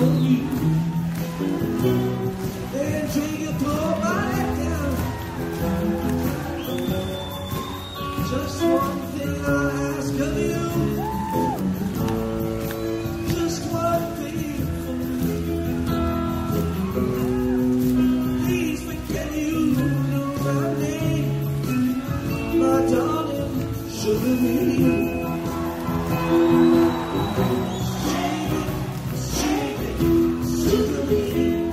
Shake it, sugar me.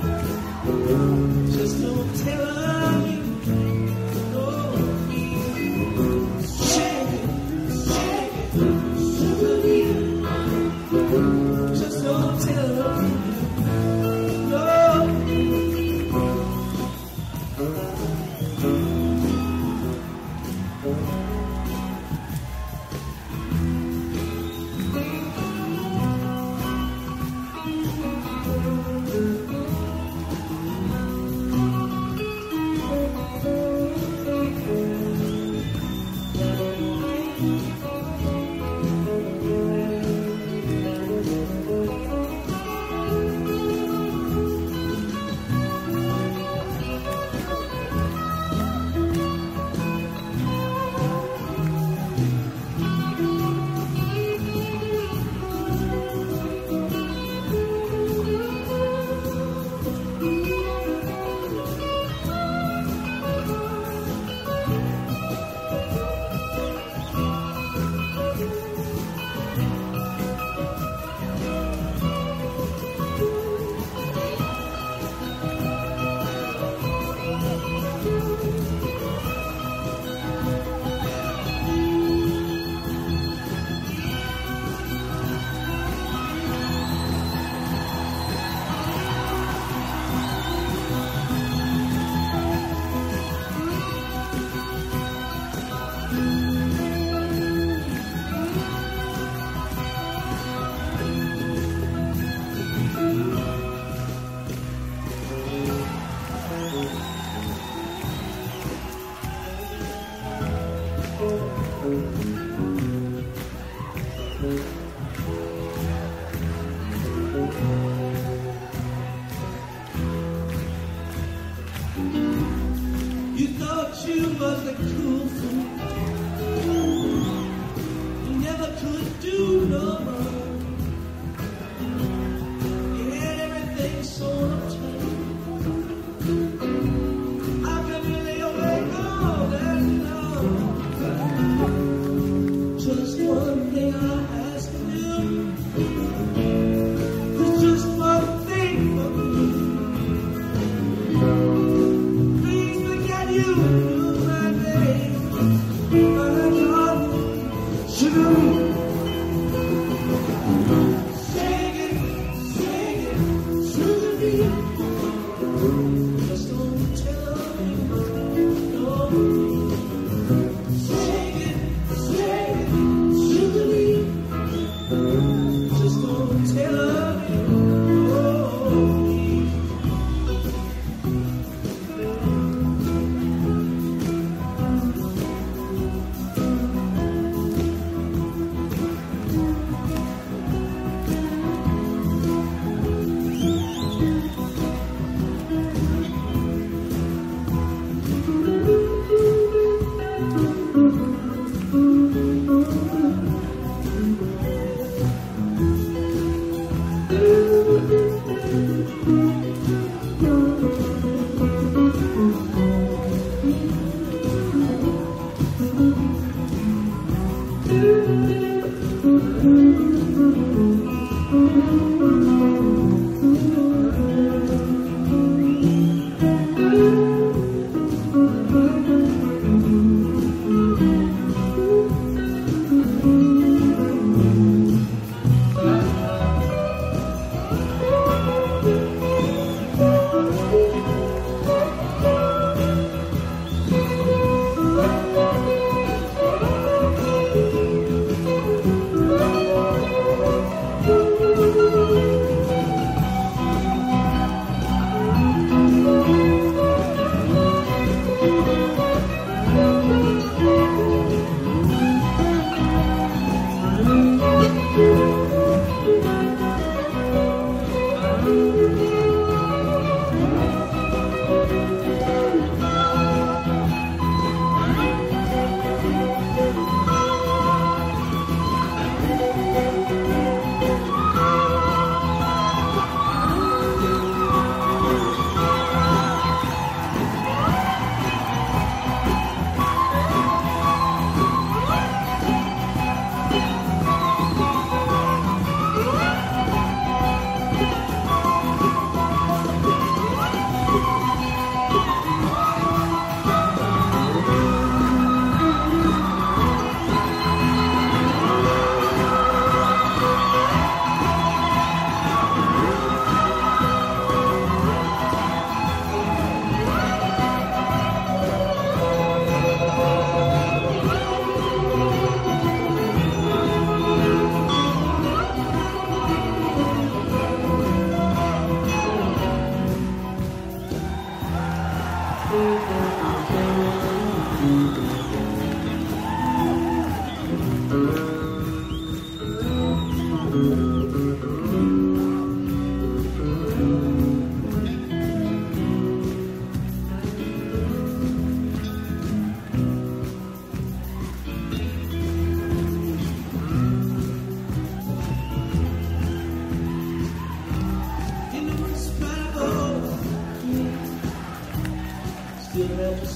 Thank you.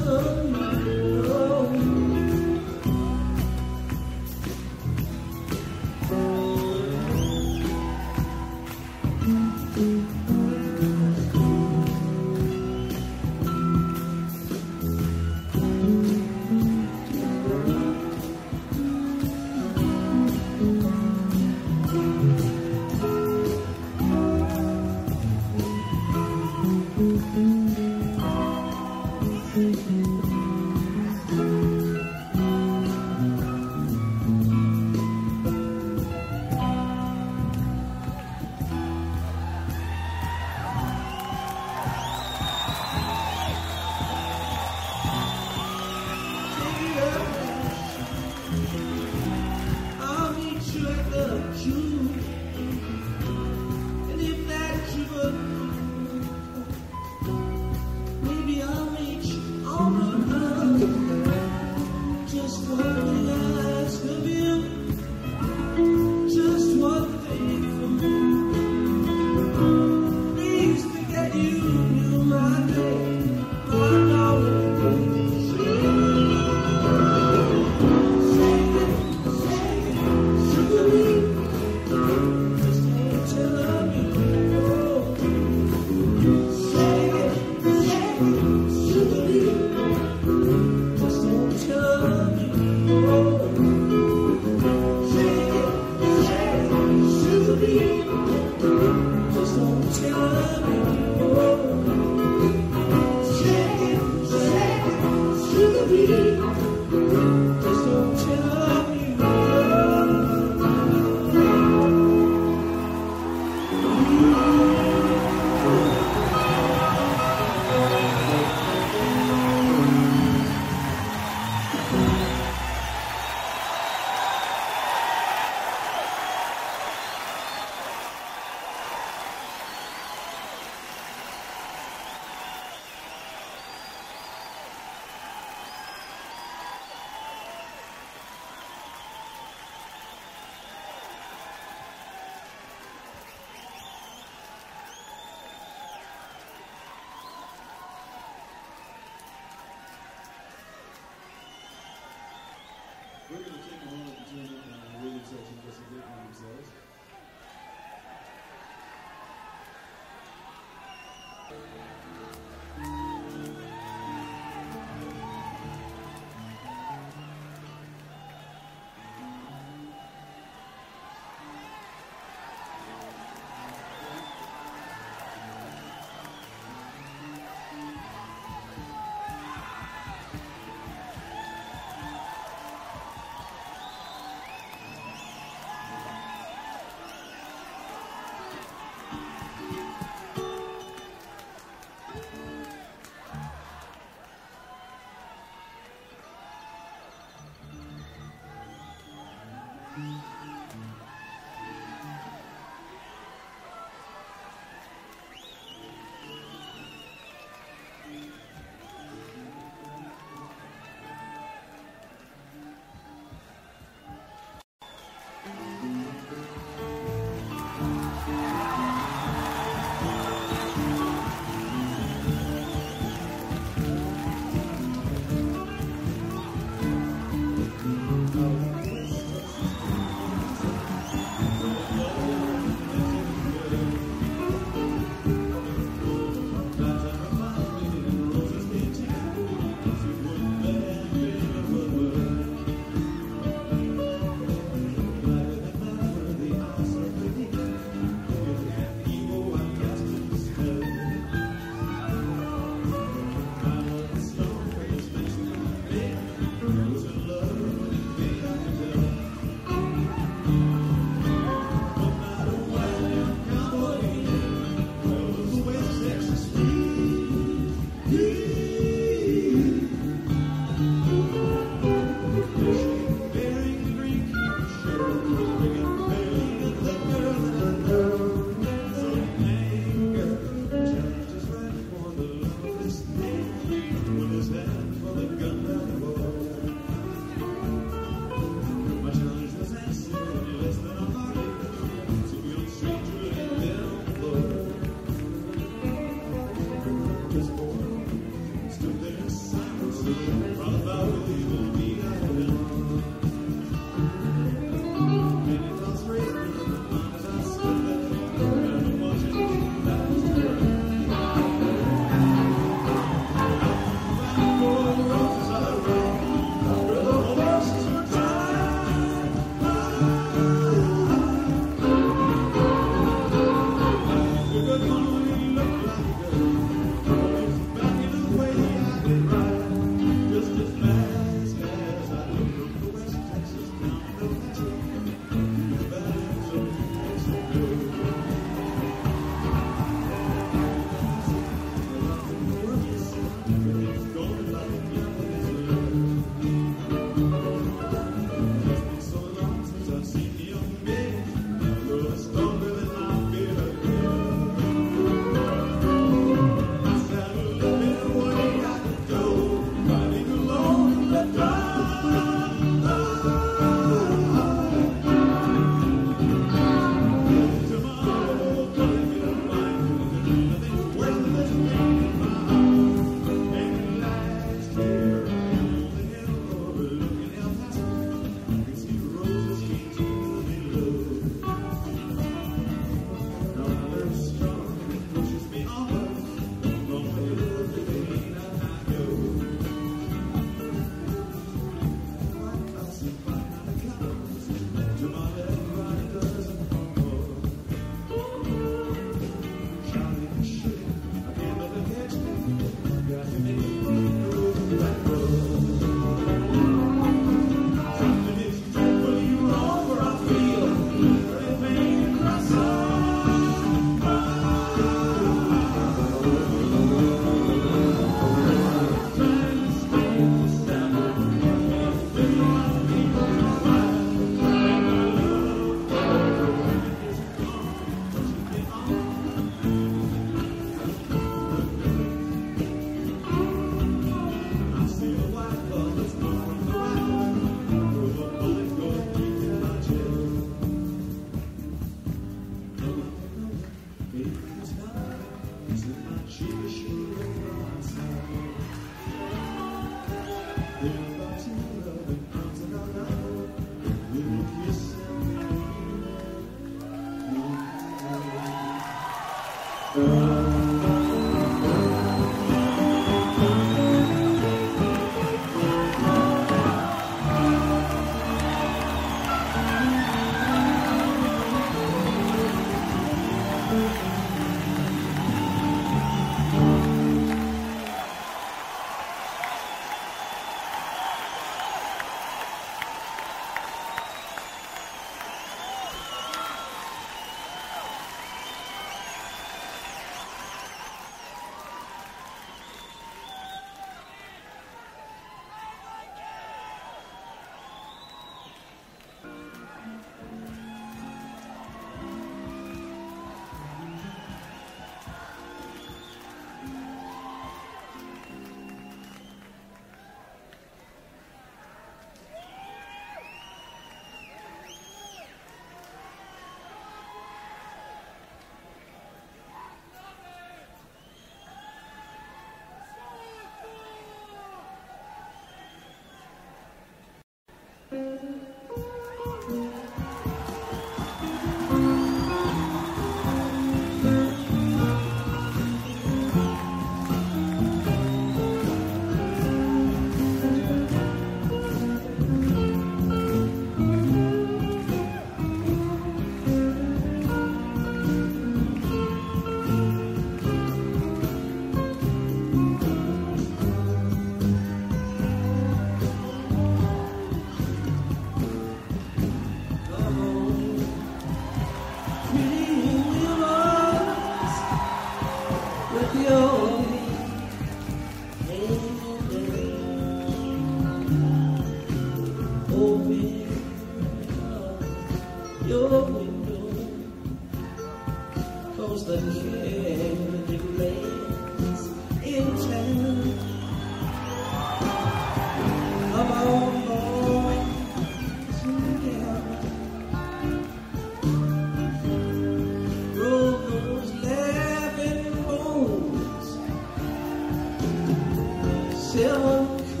Silver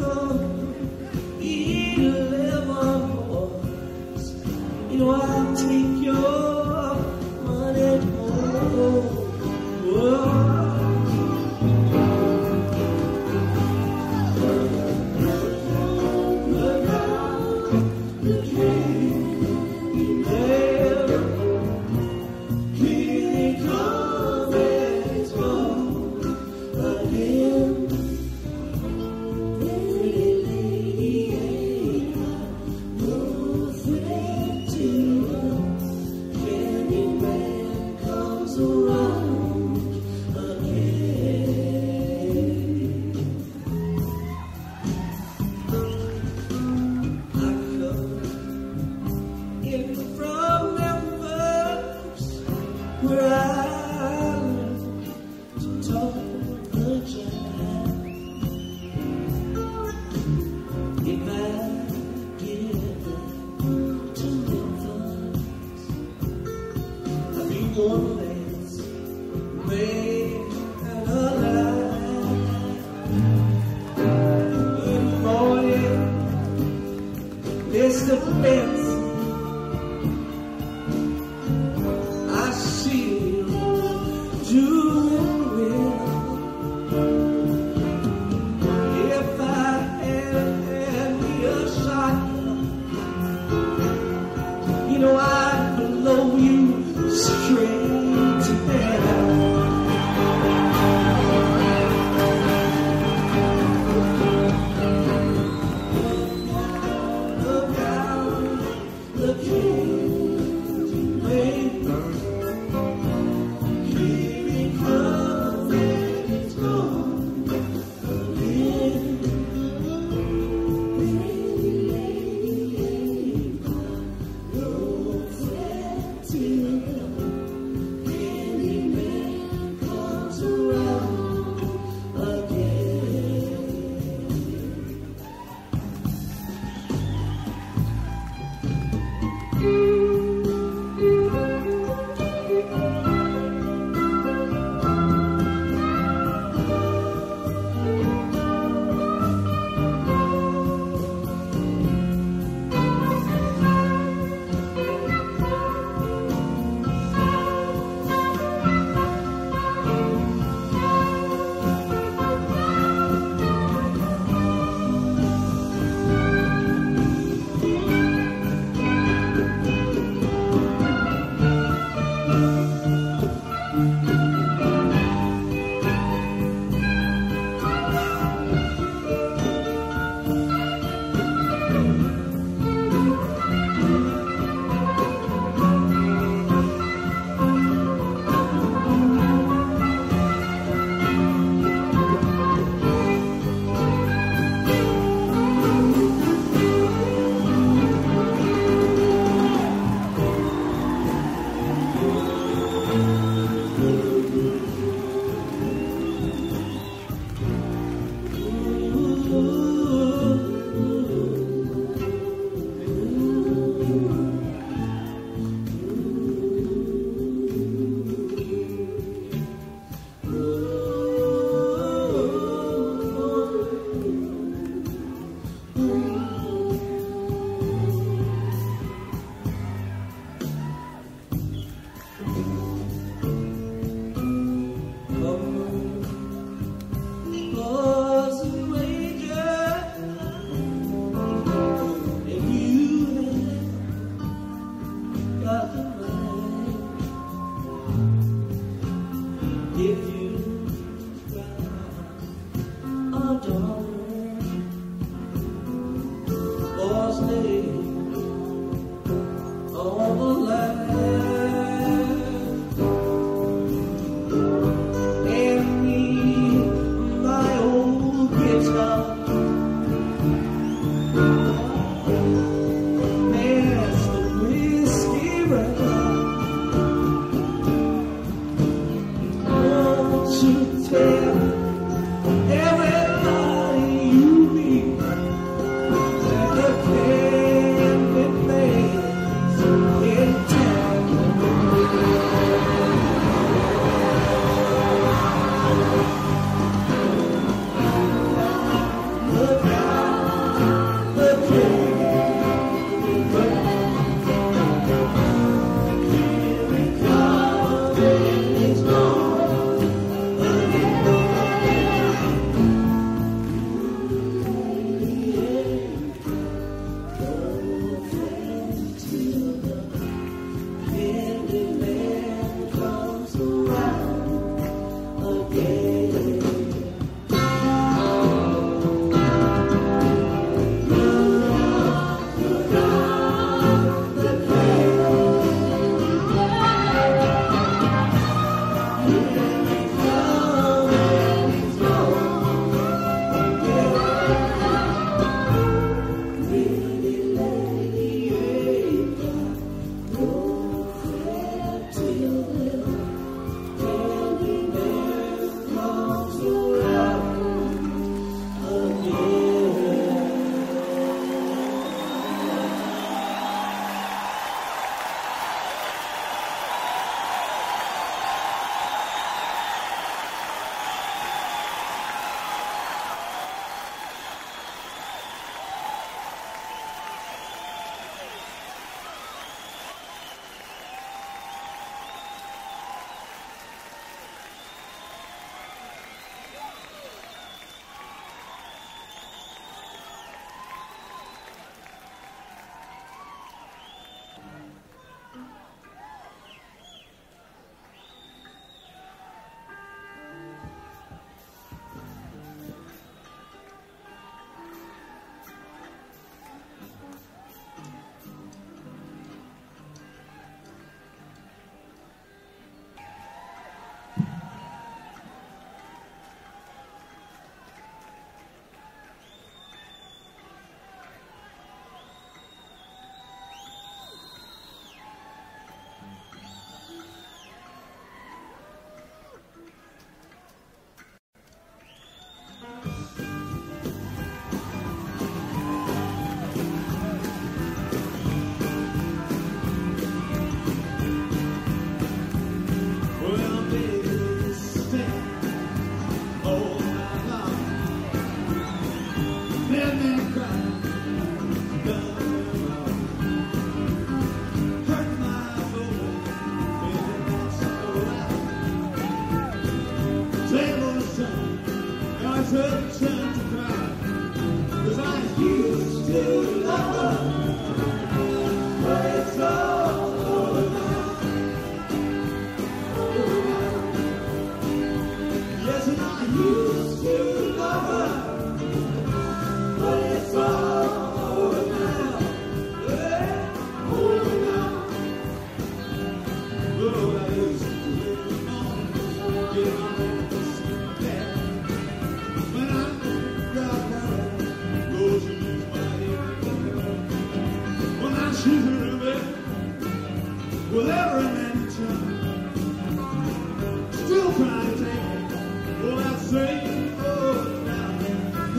defense. I see you doing well. If I had any a shot, you know I'd blow you straight to hell.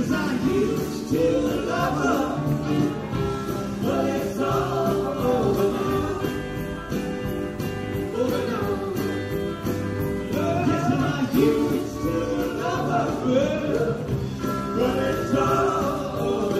'cause I used to love her, but it's all over now, over now. Yes, and I used to love her, but it's all over now.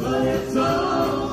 But it's all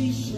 It's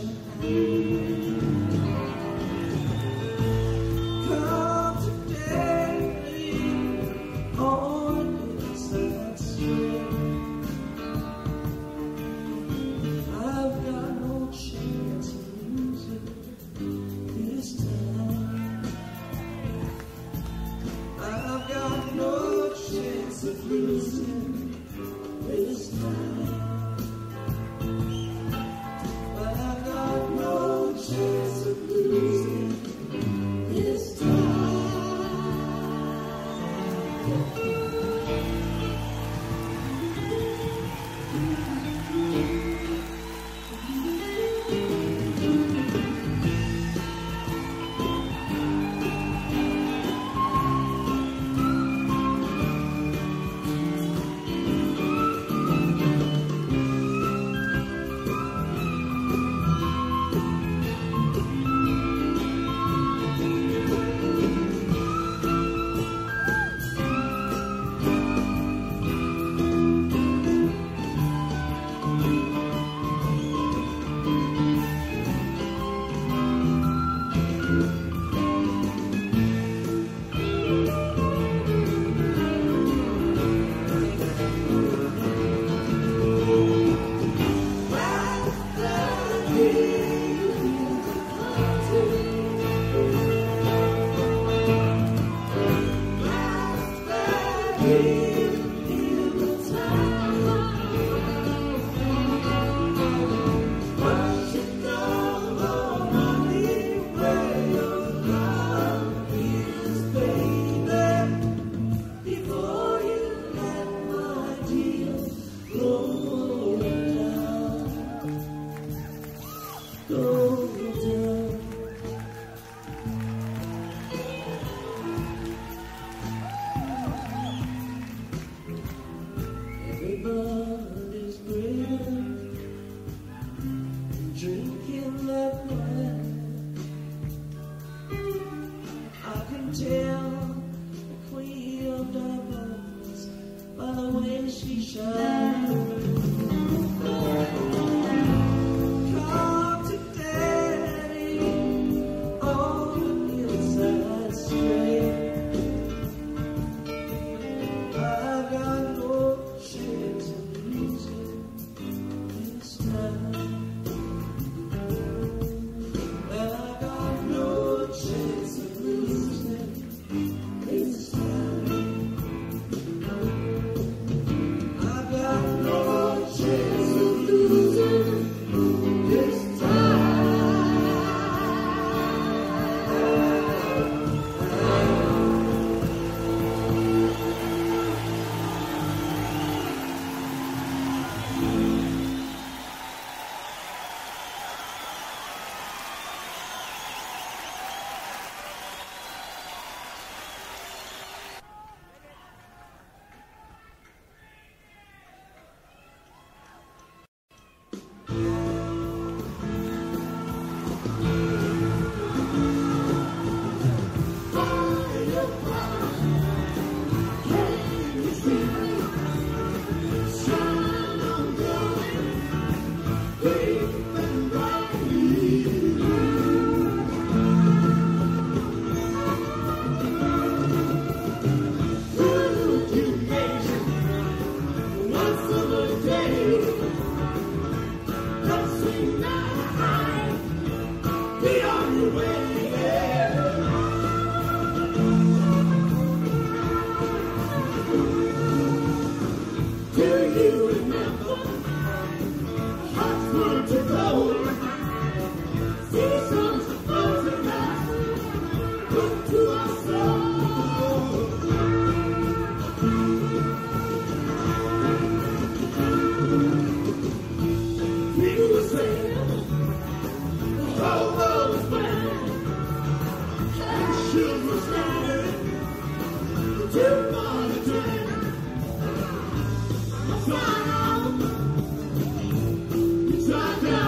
not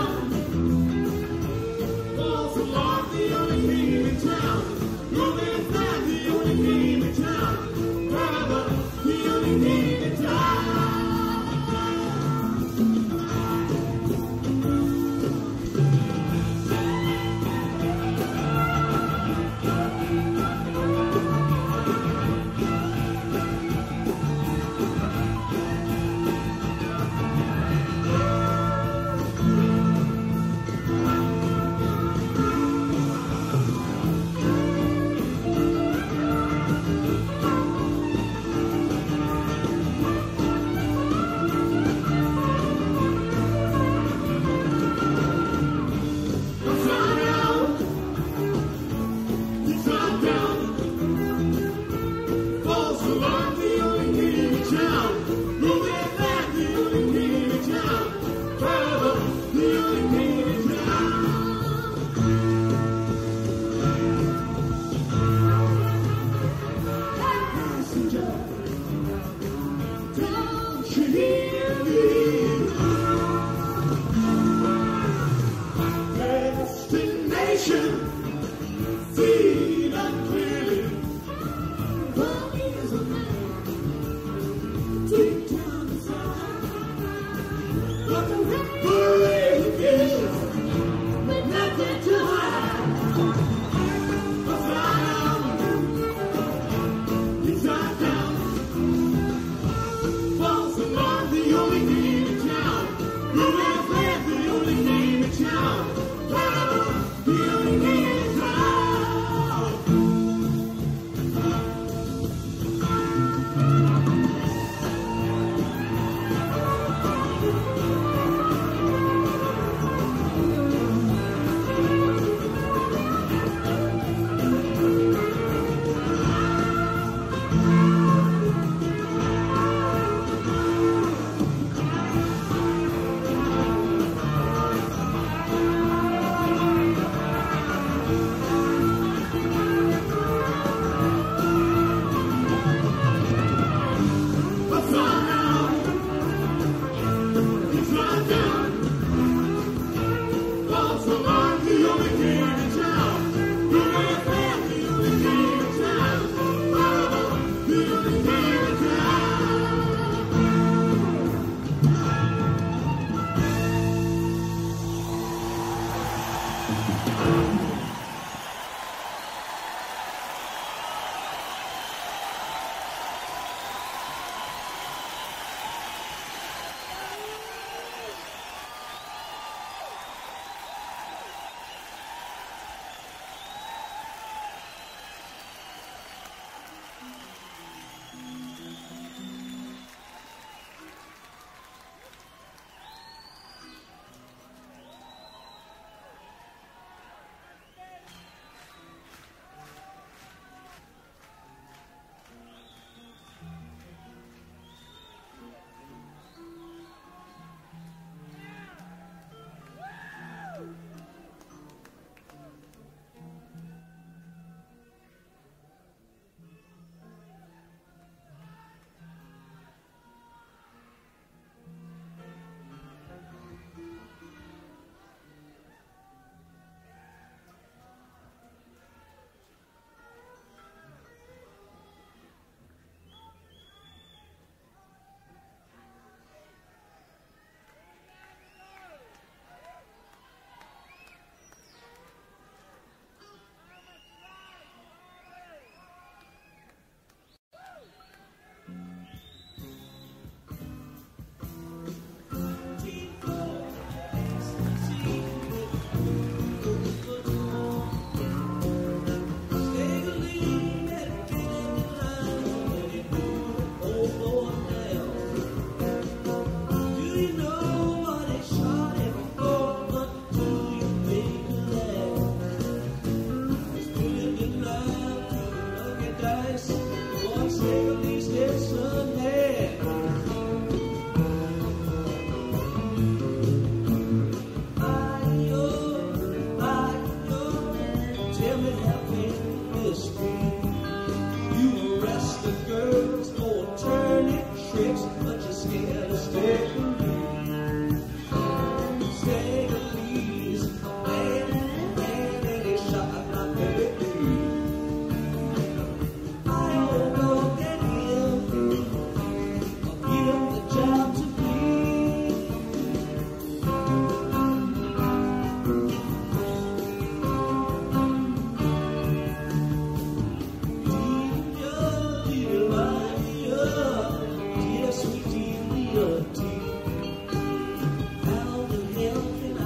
How the hell can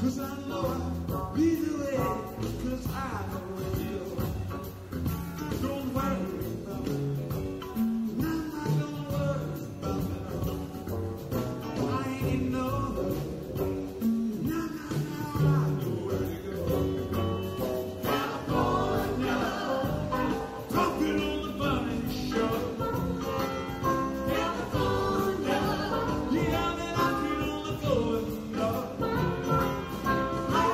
'Cause I know I'll be the way, 'cause I know it's you. Don't worry about it, now I don't worry about it. I ain't in no hurry, now I know where to go. California, rockin' on the bunny show. California, yeah, I've been rockin' on the floor. I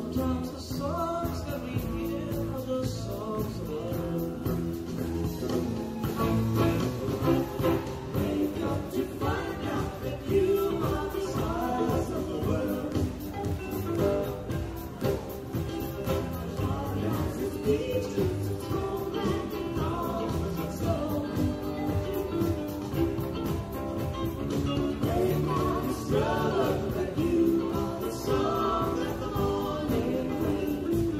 Sometimes the songs that we hear are the songs of love. Wake up to find out that you are the stars of the world. Hard as it beats, it's cold and it knows its soul. They might discover that you are the song. Thank you.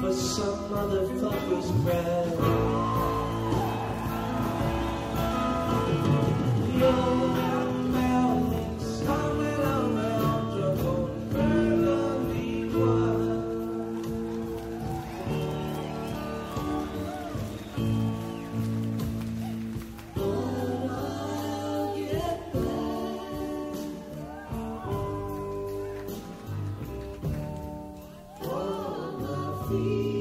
For some motherfucker's bread. The old mountain somewhere around your own burgundy wine. When I get back, wanna feel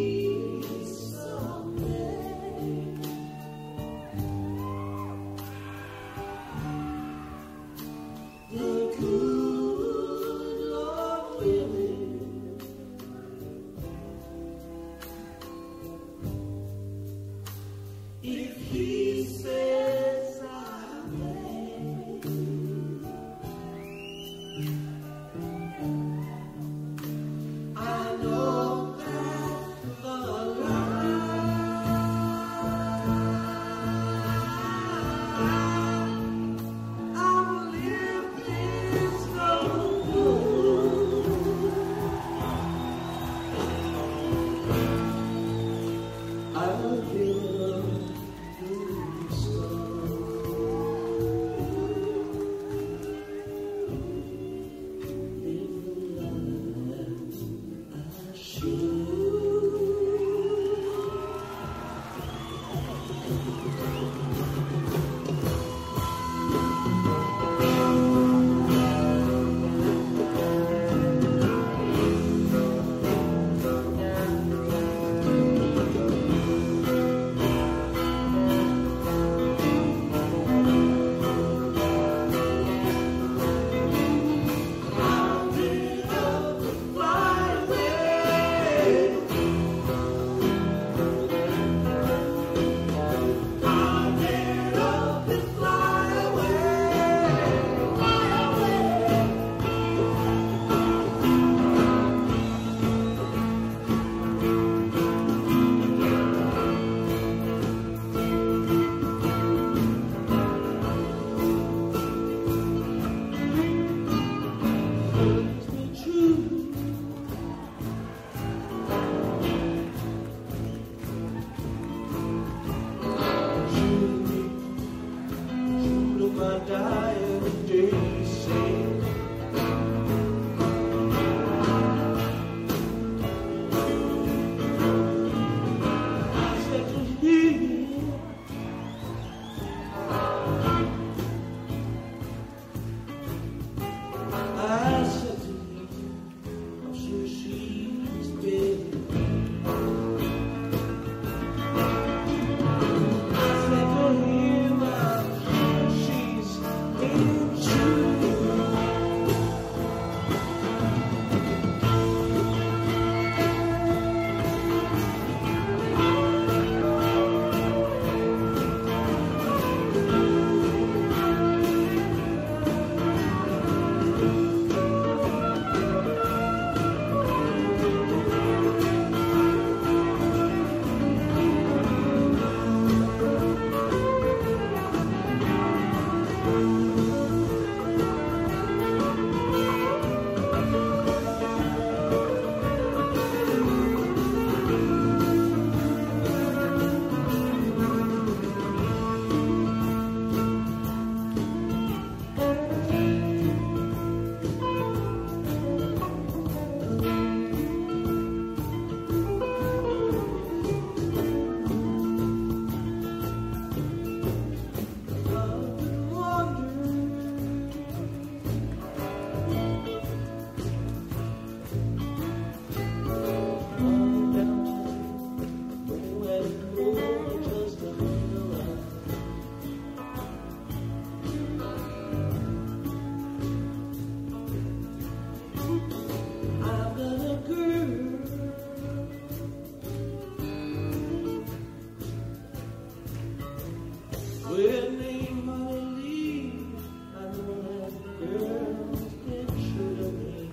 We'll name my leave, and the girls get shoot at me.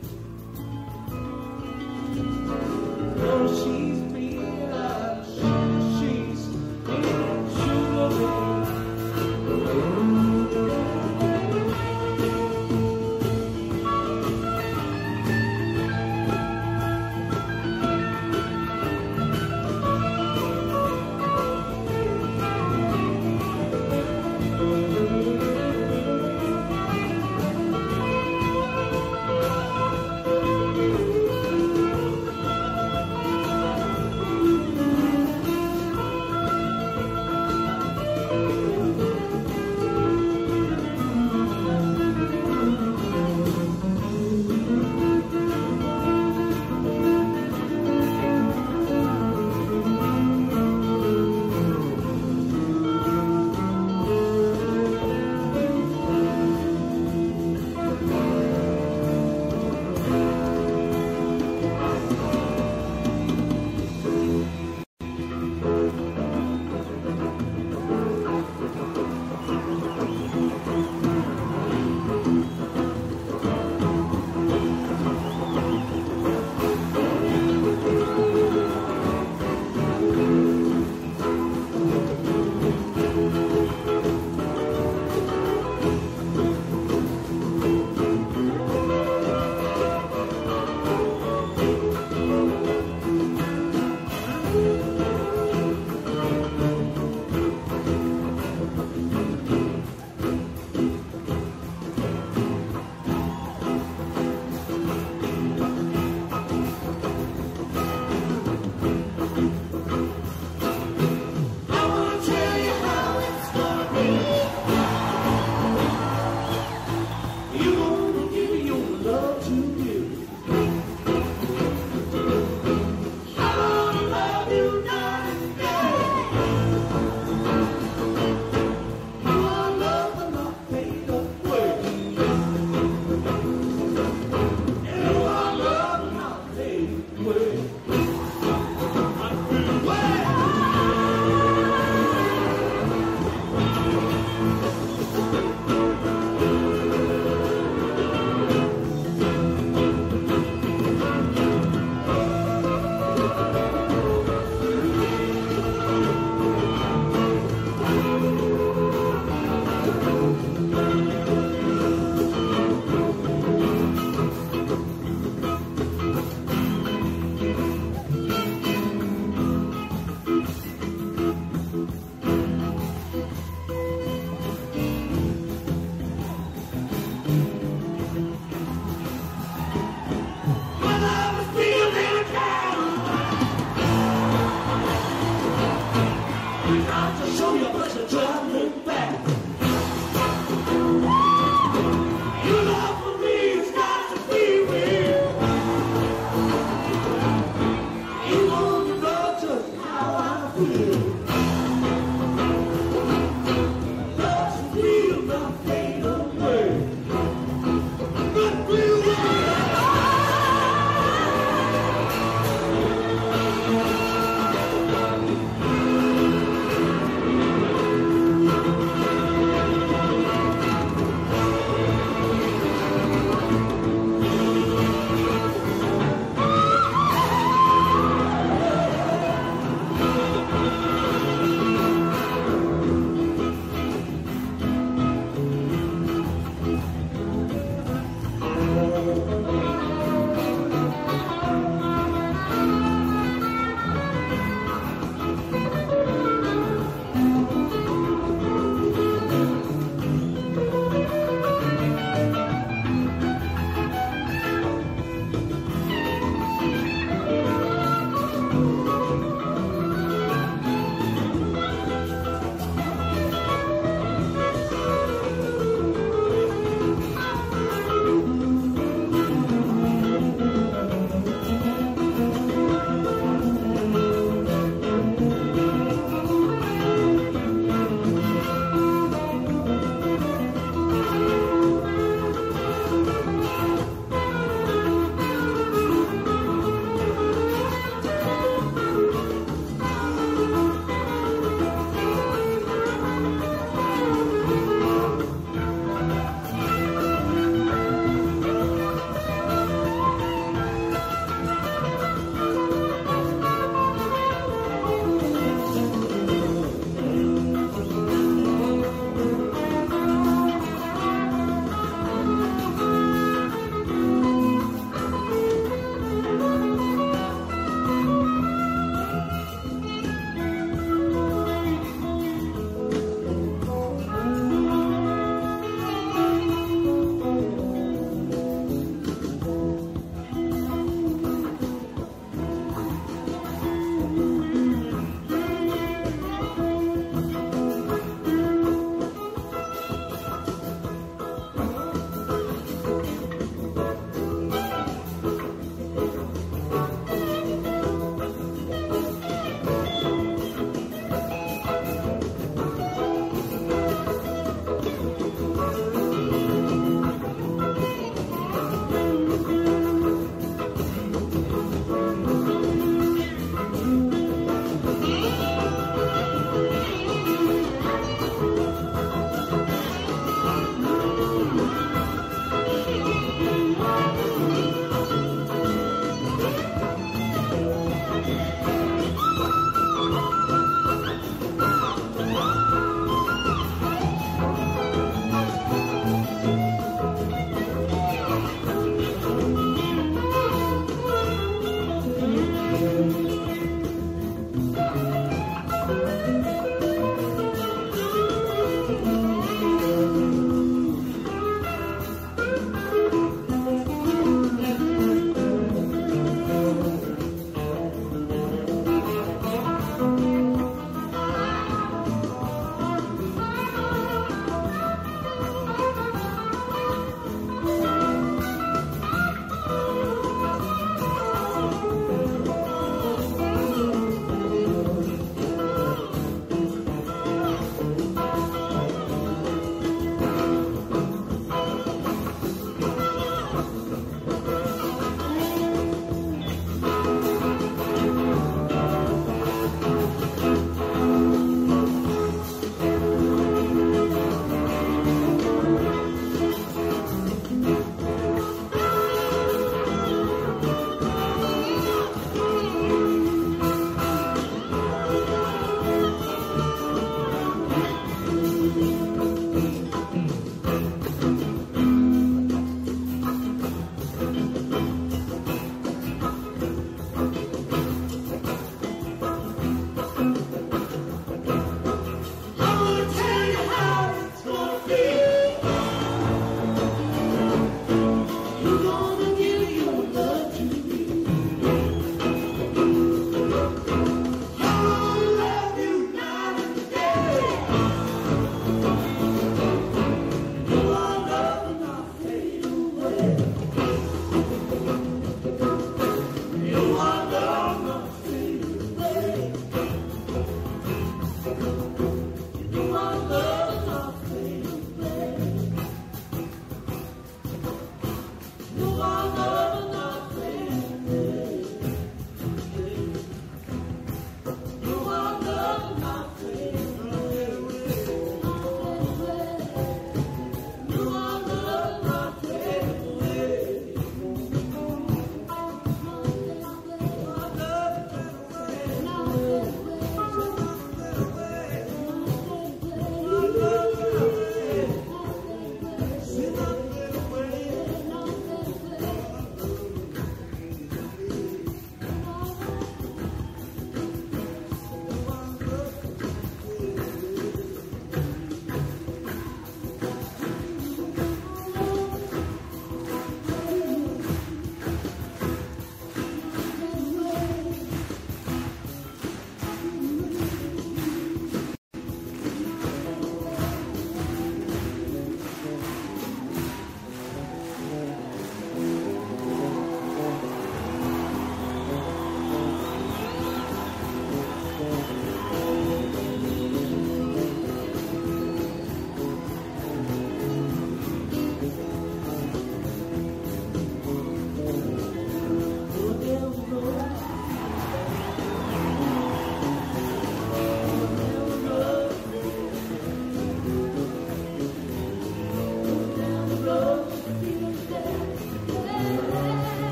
No, she's being up, she's being shoot at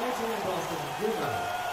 Benjamin Boston, Jr.